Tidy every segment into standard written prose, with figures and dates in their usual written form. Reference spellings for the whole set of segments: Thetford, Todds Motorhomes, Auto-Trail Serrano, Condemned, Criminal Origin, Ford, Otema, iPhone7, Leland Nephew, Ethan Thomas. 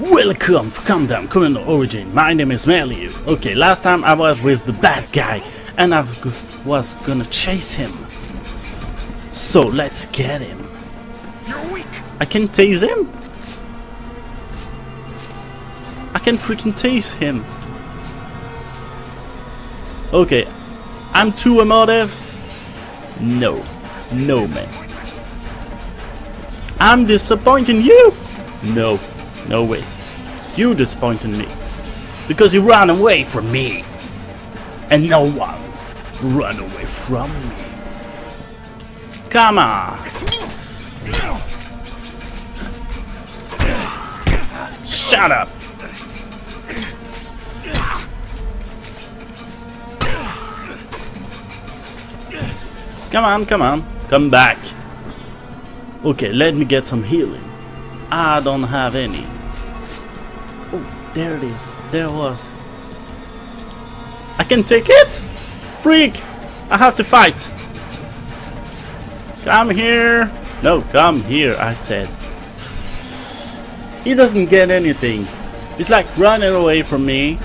Welcome to Condemned, Criminal Origin. My name is Melly. Okay, last time I was with the bad guy and I was gonna chase him. So let's get him. You're weak. I can tase him? I can freaking tase him. Okay, I'm too emotive. No man. I'm disappointing you. No way. You disappointed me. Because you ran away from me. And no one ran away from me. Come on. Shut up. Come on. Come back. Okay, let me get some healing. I don't have any. Oh, there it is. There was. I can take it? Freak! I have to fight. Come here. No, come here, I said. He doesn't get anything. He's like running away from me.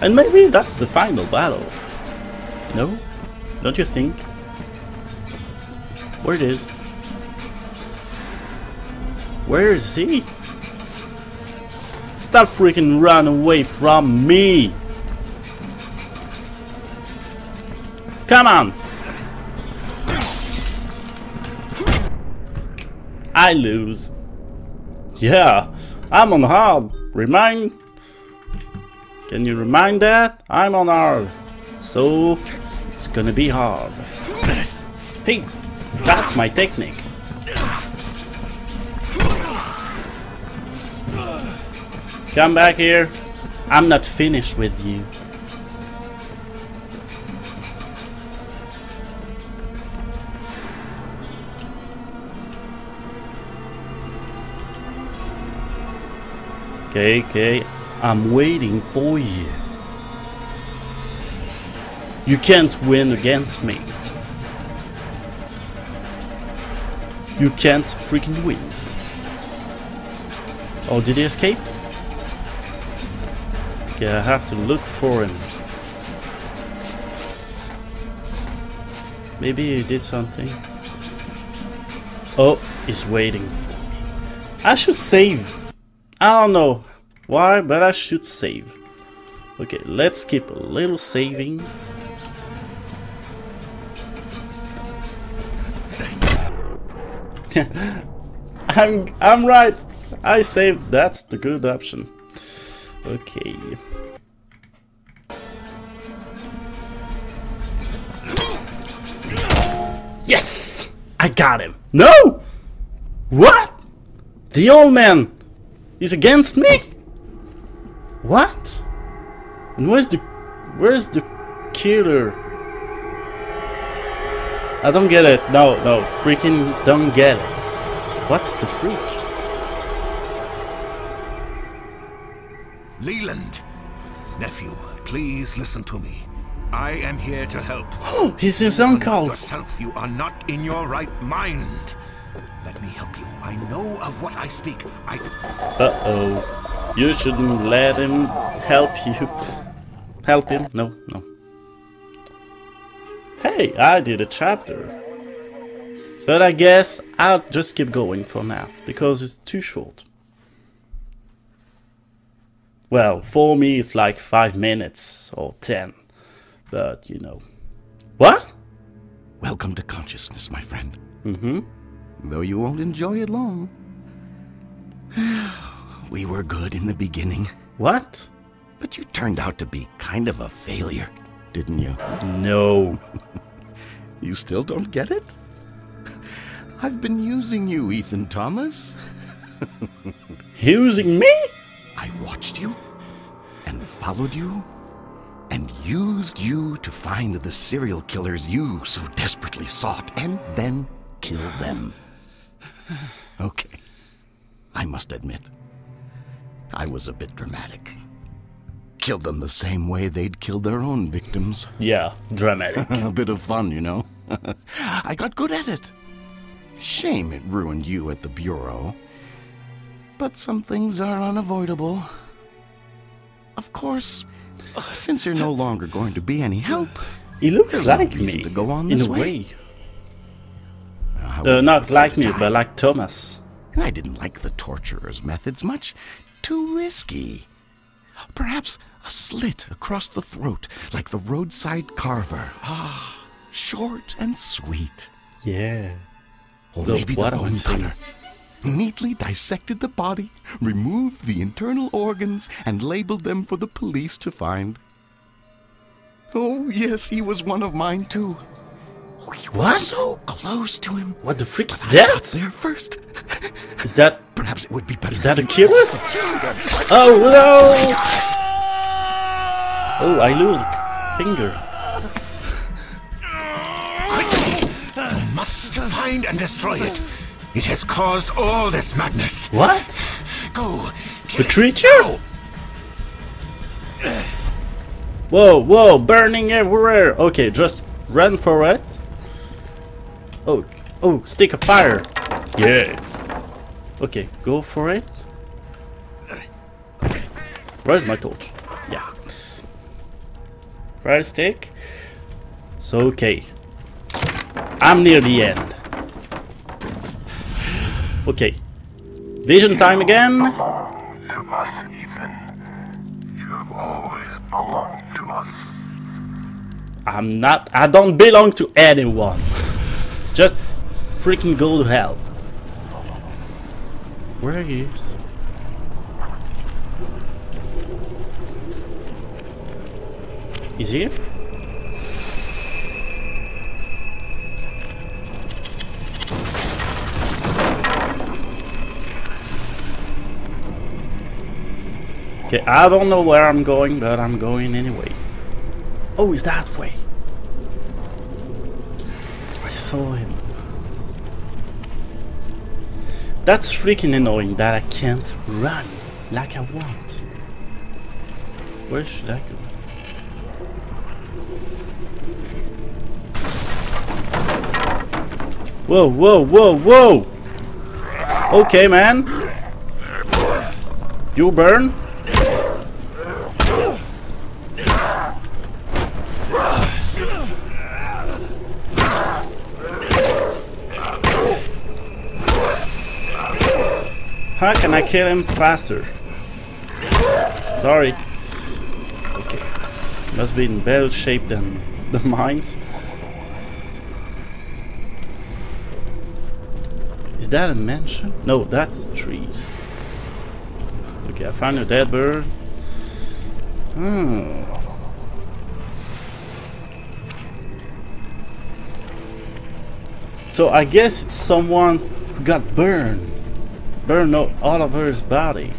And maybe that's the final battle. No? Don't you think? Where it is? Where is he? Stop freaking run away from me! Come on! I lose. Yeah, I'm on hard. Remind? Can you remind that? I'm on hard. So, it's gonna be hard. Hey, that's my technique. Come back here. I'm not finished with you. Okay. I'm waiting for you. You can't win against me. You can't freaking win. Oh, did he escape? Okay, I have to look for him. Maybe he did something. Oh, he's waiting for me. I should save. I don't know why, but I should save. Okay, let's keep a little saving. I'm right. I saved. That's the good option. Okay. Yes! I got him! No! What? The old man is against me? What? And where's the killer? I don't get it. No, freaking don't get it. What's the freak? Leland, nephew, please listen to me. I am here to help. Oh, he's his uncle. Yourself, you are not in your right mind. Let me help you. I know of what I speak. Uh-oh. You shouldn't let him help you. Help him? No. Hey, I did a chapter. But I guess I'll just keep going for now, because it's too short. Well, for me it's like 5 minutes or 10, but you know. What? Welcome to consciousness, my friend. Though you won't enjoy it long. We were good in the beginning. What? But you turned out to be kind of a failure, didn't you? No. You still don't get it? I've been using you, Ethan Thomas. Using me? I watched you, and followed you, and used you to find the serial killers you so desperately sought, and then kill them. Okay, I must admit, I was a bit dramatic. Killed them the same way they'd killed their own victims. Yeah, dramatic. A bit of fun, you know. I got good at it. Shame it ruined you at the Bureau. but some things are unavoidable. Of course, since you're no longer going to be any help, he looks like me to go on this way. Not like me, but like Thomas. And I didn't like the torturer's methods much. Too risky. Perhaps a slit across the throat, like the roadside carver. Ah, short and sweet. Yeah. Or maybe the bone cutter. Neatly dissected the body, removed the internal organs, and labeled them for the police to find. Oh, yes, he was one of mine, too. Oh, he was so close to him. What the freak is that? I got there first. Is that... Perhaps it would be better. Is that a killer? Oh, no! Oh, I lose a finger. Quickly! You must find and destroy it. It has caused all this madness. What? Go. The creature? Go. Whoa, whoa, burning everywhere. Okay, just run for it. Oh, oh, stick of fire. Yeah. Okay, go for it. Where's my torch? Yeah. Fire stick. So, okay. I'm near the end. Okay. Vision time again. You belong to us, Ethan. You have always belonged to us. I'm not... I don't belong to anyone. Just freaking go to hell. Where are you? Is he? Okay, I don't know where I'm going, but I'm going anyway. Oh, it's that way. I saw him. That's freaking annoying that I can't run like I want. Where should I go? Whoa, whoa, whoa, whoa! Okay, man. You burn. How can I kill him faster? Sorry. Okay. Must be in better shape than the mines. Is that a mansion? No, that's trees. Okay, I found a dead bird. Hmm. So I guess it's someone who got burned. Burn all of his body,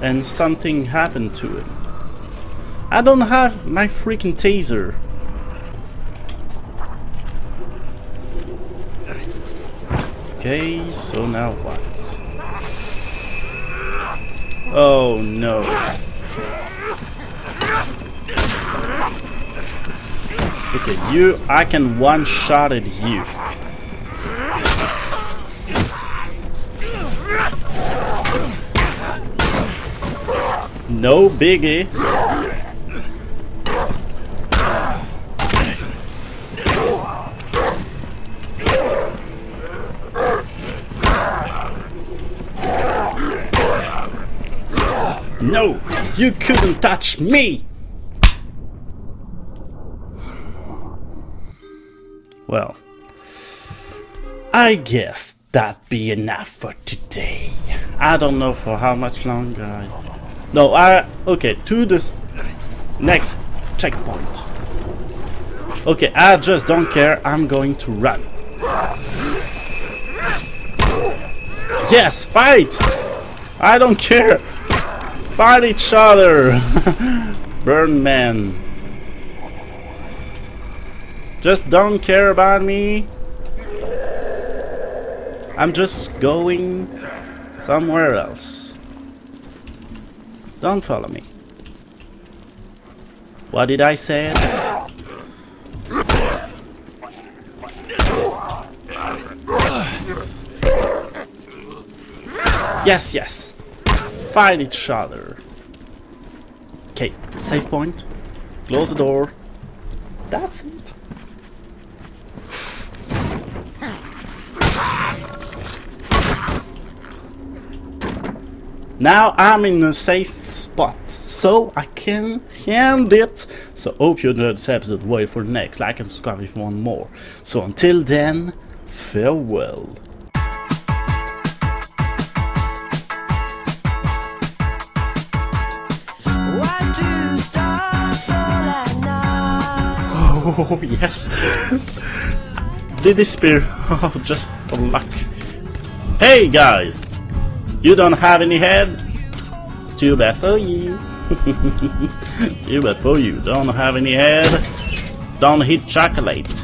and something happened to it. I don't have my freaking taser. Okay, so now what? Oh no. Okay, you, I can one-shot at you. No biggie. No, you couldn't touch me. Well, I guess that'd be enough for today. I don't know for how much longer I... No, okay, to this next checkpoint. Okay, I just don't care. I'm going to run. Yes, fight! I don't care. Fight each other. Burn man. Just don't care about me. I'm just going somewhere else. Don't follow me. What did I say? Yes, yes. Fight each other. Okay, save point. Close the door. That's it. Now I'm in a safe spot, so I can end it. So hope you enjoyed this episode. Wait for the next. Like and subscribe if you want more. So until then, farewell. Why do stars fall at night? Oh yes. They disappear. Just for luck. Hey guys! You don't have any head? Too bad for you. Too bad for you. Don't have any head. Don't eat chocolate.